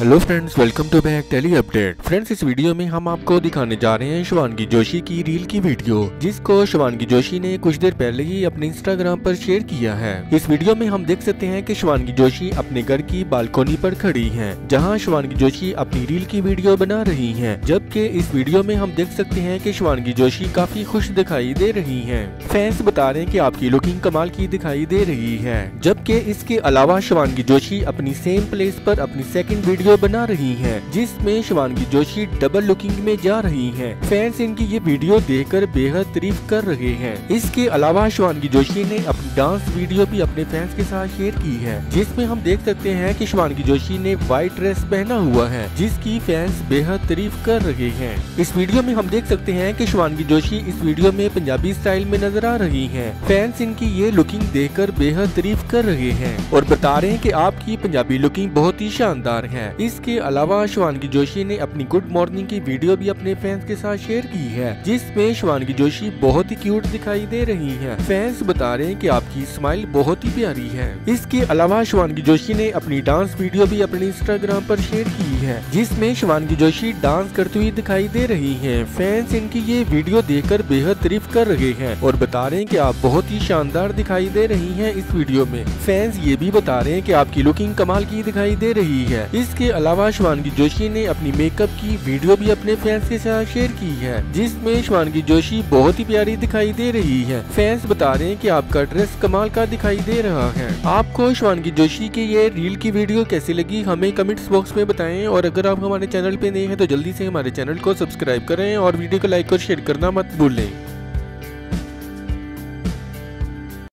Hello friends, welcome to back tele update. Friends, इस video में हम आपको दिखाने जा रहे हैं शिवांगी जोशी की रील की वीडियो, जिसको शिवांगी जोशी ने कुछ देर पहले ही अपने इंस्टाग्राम पर शेयर किया है। इस वीडियो में हम देख सकते हैं कि शिवांगी जोशी अपने घर की बालकोनी पर खड़ी हैं, जहां शिवांगी जोशी अपनी रील की वीडियो बना रही है। जबकि इस वीडियो में हम देख सकते हैं कि शिवांगी जोशी काफी खुश दिखाई दे रही है। फैंस बता रहे हैं कि आपकी लुकिंग कमाल की दिखाई दे रही है। जबकि इसके अलावा शिवांगी जोशी अपनी सेम प्लेस पर अपनी सेकेंड वीडियो बना रही हैं, जिसमें शिवांगी जोशी डबल लुकिंग में जा रही हैं। फैंस इनकी ये वीडियो देखकर बेहद तारीफ कर रहे हैं। इसके अलावा शिवांगी जोशी ने अपनी डांस वीडियो भी अपने फैंस के साथ शेयर की है, जिसमें हम देख सकते हैं कि शिवांगी जोशी ने व्हाइट ड्रेस पहना हुआ है, जिसकी फैंस बेहद तारीफ कर रहे हैं। इस वीडियो में हम देख सकते हैं कि शिवांगी जोशी इस वीडियो में पंजाबी स्टाइल में नजर आ रही है। फैंस इनकी ये लुकिंग देख कर बेहद तारीफ कर रहे हैं और बता रहे हैं कि आपकी पंजाबी लुकिंग बहुत ही शानदार है। इसके अलावा शिवांगी जोशी ने अपनी गुड मॉर्निंग की वीडियो भी अपने फैंस के साथ शेयर की है, जिसमें शिवांगी जोशी बहुत ही क्यूट दिखाई दे रही हैं। फैंस बता रहे हैं कि आपकी स्माइल बहुत ही प्यारी है। इसके अलावा शिवांगी जोशी ने अपनी डांस वीडियो भी अपने इंस्टाग्राम पर शेयर की है, जिसमें शिवांगी जोशी डांस करती हुई दिखाई दे रही है। फैंस इनकी ये वीडियो देख कर बेहद तारीफ कर रहे हैं और बता रहे हैं कि आप बहुत ही शानदार दिखाई दे रही है। इस वीडियो में फैंस ये भी बता रहे हैं कि आपकी लुकिंग कमाल की दिखाई दे रही है। इसके अलावा शिवांगी जोशी ने अपनी मेकअप की वीडियो भी अपने फैंस के साथ शेयर की है, जिसमें शिवांगी जोशी बहुत ही प्यारी दिखाई दे रही है। फैंस बता रहे हैं कि आपका ड्रेस कमाल का दिखाई दे रहा है। आपको शिवांगी जोशी की ये रील की वीडियो कैसी लगी, हमें कमेंट्स बॉक्स में बताएं। और अगर आप हमारे चैनल पे नए हैं तो जल्दी से हमारे चैनल को सब्सक्राइब करें और वीडियो को लाइक और शेयर करना मत भूलें।